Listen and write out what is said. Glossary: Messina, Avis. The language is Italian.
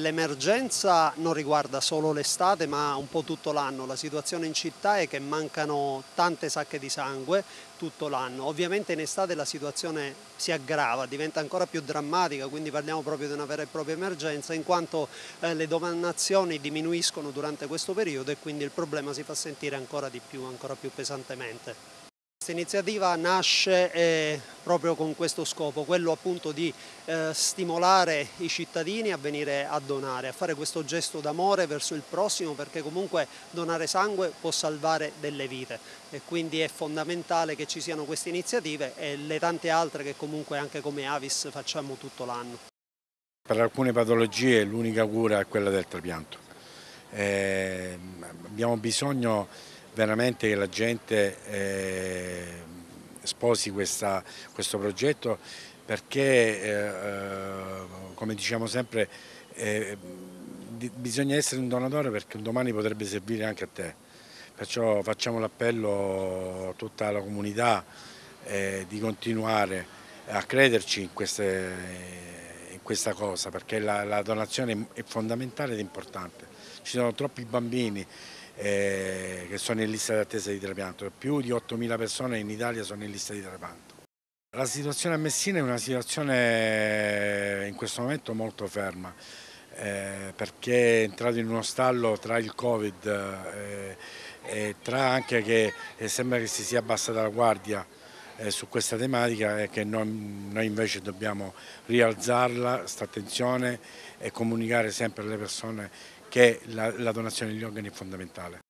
L'emergenza non riguarda solo l'estate ma un po' tutto l'anno. La situazione in città è che mancano tante sacche di sangue tutto l'anno. Ovviamente in estate la situazione si aggrava, diventa ancora più drammatica, quindi parliamo proprio di una vera e propria emergenza in quanto le donazioni diminuiscono durante questo periodo e quindi il problema si fa sentire ancora di più, ancora più pesantemente. Questa iniziativa nasce proprio con questo scopo, quello appunto di stimolare i cittadini a venire a donare, a fare questo gesto d'amore verso il prossimo, perché comunque donare sangue può salvare delle vite e quindi è fondamentale che ci siano queste iniziative e le tante altre che comunque anche come Avis facciamo tutto l'anno. Per alcune patologie l'unica cura è quella del trapianto. Abbiamo bisogno veramente che la gente sposi questo progetto perché, come diciamo sempre, bisogna essere un donatore perché un domani potrebbe servire anche a te. Perciò facciamo l'appello a tutta la comunità di continuare a crederci in questa cosa, perché la donazione è fondamentale ed importante. Ci sono troppi bambini che sono in lista di attesa di trapianto, più di 8.000 persone in Italia sono in lista di trapianto. La situazione a Messina è una situazione in questo momento molto ferma, perché è entrato in uno stallo tra il Covid e tra anche che sembra che si sia abbassata la guardia su questa tematica e che noi invece dobbiamo rialzarla, sta attenzione e comunicare sempre alle persone che la donazione degli organi è fondamentale.